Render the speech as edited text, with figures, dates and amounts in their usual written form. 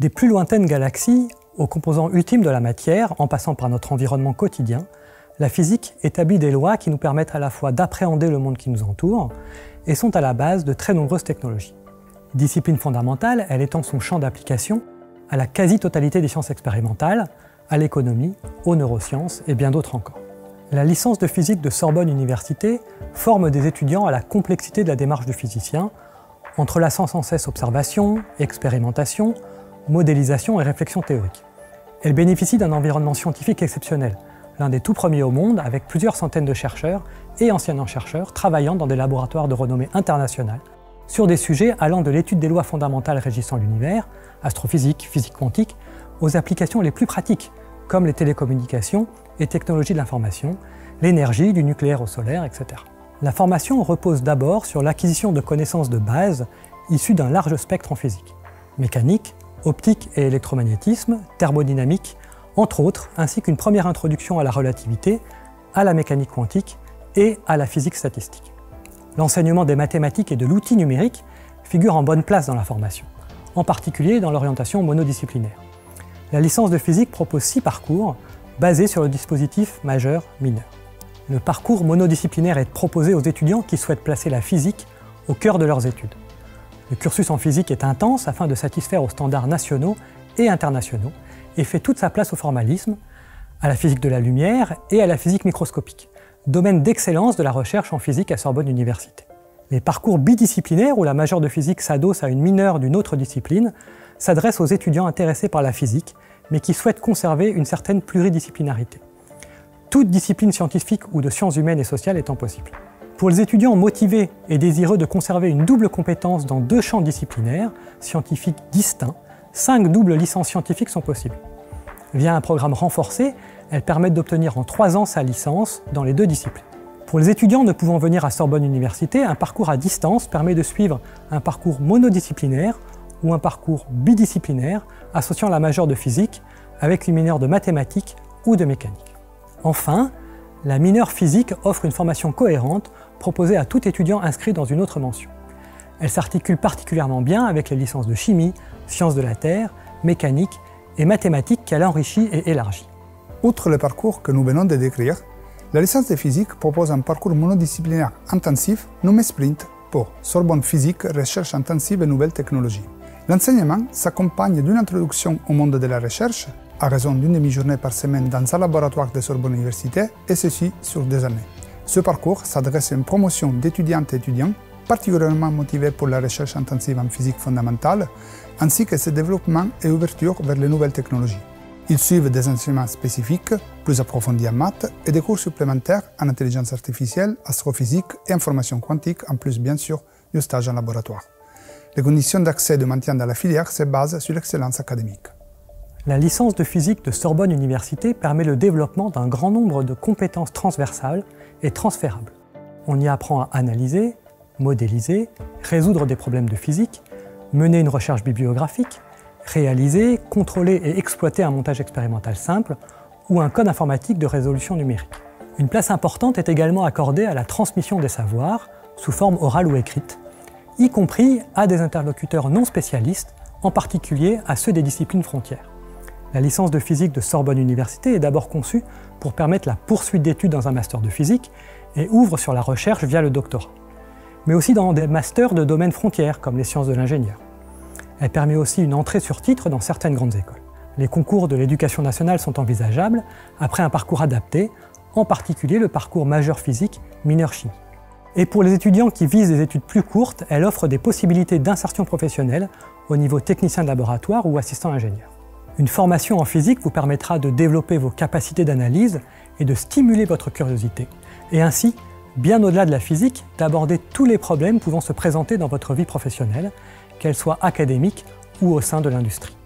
Des plus lointaines galaxies aux composants ultimes de la matière, en passant par notre environnement quotidien, la physique établit des lois qui nous permettent à la fois d'appréhender le monde qui nous entoure et sont à la base de très nombreuses technologies. Discipline fondamentale, elle étend son champ d'application à la quasi-totalité des sciences expérimentales, à l'économie, aux neurosciences et bien d'autres encore. La licence de physique de Sorbonne Université forme des étudiants à la complexité de la démarche du physicien, entrelaçant sans cesse observation, expérimentation, modélisation et réflexion théorique. Elle bénéficie d'un environnement scientifique exceptionnel, l'un des tout premiers au monde avec plusieurs centaines de chercheurs et anciens chercheurs travaillant dans des laboratoires de renommée internationale sur des sujets allant de l'étude des lois fondamentales régissant l'univers, astrophysique, physique quantique, aux applications les plus pratiques comme les télécommunications et technologies de l'information, l'énergie, du nucléaire au solaire, etc. La formation repose d'abord sur l'acquisition de connaissances de base issues d'un large spectre en physique, mécanique, optique et électromagnétisme, thermodynamique, entre autres, ainsi qu'une première introduction à la relativité, à la mécanique quantique et à la physique statistique. L'enseignement des mathématiques et de l'outil numérique figure en bonne place dans la formation, en particulier dans l'orientation monodisciplinaire. La licence de physique propose 6 parcours basés sur le dispositif majeur-mineur. Le parcours monodisciplinaire est proposé aux étudiants qui souhaitent placer la physique au cœur de leurs études. Le cursus en physique est intense afin de satisfaire aux standards nationaux et internationaux et fait toute sa place au formalisme, à la physique de la lumière et à la physique microscopique, domaine d'excellence de la recherche en physique à Sorbonne Université. Les parcours bidisciplinaires où la majeure de physique s'adosse à une mineure d'une autre discipline s'adressent aux étudiants intéressés par la physique mais qui souhaitent conserver une certaine pluridisciplinarité. Toute discipline scientifique ou de sciences humaines et sociales étant possible. Pour les étudiants motivés et désireux de conserver une double compétence dans 2 champs disciplinaires, scientifiques distincts, 5 doubles licences scientifiques sont possibles. Via un programme renforcé, elles permettent d'obtenir en 3 ans sa licence dans les 2 disciplines. Pour les étudiants ne pouvant venir à Sorbonne Université, un parcours à distance permet de suivre un parcours monodisciplinaire ou un parcours bidisciplinaire associant la majeure de physique avec une mineure de mathématiques ou de mécanique. Enfin, la mineure physique offre une formation cohérente proposée à tout étudiant inscrit dans une autre mention. Elle s'articule particulièrement bien avec les licences de chimie, sciences de la terre, mécanique et mathématiques qu'elle enrichit et élargit. Outre le parcours que nous venons de décrire, la licence de physique propose un parcours monodisciplinaire intensif nommé Sprint pour Sorbonne Physique, Recherche intensive et nouvelles technologies. L'enseignement s'accompagne d'une introduction au monde de la recherche à raison d'une demi-journée par semaine dans un laboratoire de Sorbonne Université, et ceci sur 2 années. Ce parcours s'adresse à une promotion d'étudiantes et étudiants particulièrement motivés pour la recherche intensive en physique fondamentale, ainsi que ses développements et ouvertures vers les nouvelles technologies. Ils suivent des enseignements spécifiques, plus approfondis en maths, et des cours supplémentaires en intelligence artificielle, astrophysique et information quantique, en plus bien sûr du stage en laboratoire. Les conditions d'accès du maintien dans la filière se basent sur l'excellence académique. La licence de physique de Sorbonne Université permet le développement d'un grand nombre de compétences transversales et transférables. On y apprend à analyser, modéliser, résoudre des problèmes de physique, mener une recherche bibliographique, réaliser, contrôler et exploiter un montage expérimental simple ou un code informatique de résolution numérique. Une place importante est également accordée à la transmission des savoirs, sous forme orale ou écrite, y compris à des interlocuteurs non spécialistes, en particulier à ceux des disciplines frontières. La licence de physique de Sorbonne Université est d'abord conçue pour permettre la poursuite d'études dans un master de physique et ouvre sur la recherche via le doctorat, mais aussi dans des masters de domaines frontières comme les sciences de l'ingénieur. Elle permet aussi une entrée sur titre dans certaines grandes écoles. Les concours de l'éducation nationale sont envisageables après un parcours adapté, en particulier le parcours majeur physique, mineur chimie. Et pour les étudiants qui visent des études plus courtes, elle offre des possibilités d'insertion professionnelle au niveau technicien de laboratoire ou assistant ingénieur. Une formation en physique vous permettra de développer vos capacités d'analyse et de stimuler votre curiosité, et ainsi, bien au-delà de la physique, d'aborder tous les problèmes pouvant se présenter dans votre vie professionnelle, qu'elle soit académique ou au sein de l'industrie.